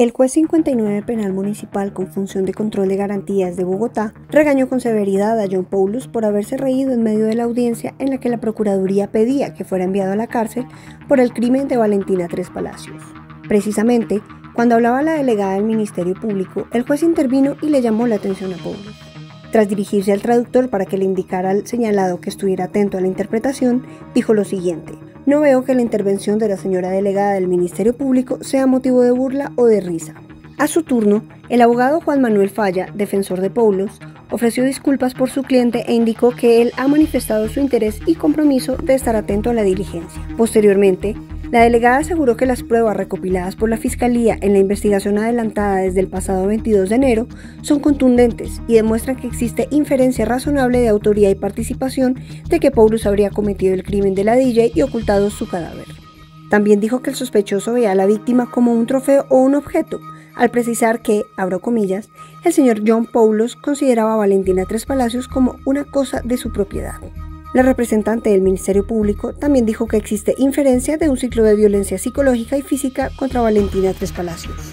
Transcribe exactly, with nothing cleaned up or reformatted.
El juez cincuenta y nueve penal municipal con función de control de garantías de Bogotá regañó con severidad a John Poulos por haberse reído en medio de la audiencia en la que la Procuraduría pedía que fuera enviado a la cárcel por el crimen de Valentina Trespalacios. Precisamente, cuando hablaba la delegada del Ministerio Público, el juez intervino y le llamó la atención a Poulos. Tras dirigirse al traductor para que le indicara al señalado que estuviera atento a la interpretación, dijo lo siguiente: "No veo que la intervención de la señora delegada del Ministerio Público sea motivo de burla o de risa". A su turno, el abogado Juan Manuel Falla, defensor de Poulos, ofreció disculpas por su cliente e indicó que él ha manifestado su interés y compromiso de estar atento a la diligencia. Posteriormente, la delegada aseguró que las pruebas recopiladas por la Fiscalía en la investigación adelantada desde el pasado veintidós de enero son contundentes y demuestran que existe inferencia razonable de autoría y participación de que Poulos habría cometido el crimen de la D J y ocultado su cadáver. También dijo que el sospechoso veía a la víctima como un trofeo o un objeto, al precisar que, abro comillas, el señor John Poulos consideraba a Valentina Trespalacios como una cosa de su propiedad. La representante del Ministerio Público también dijo que existe inferencia de un ciclo de violencia psicológica y física contra Valentina Trespalacios.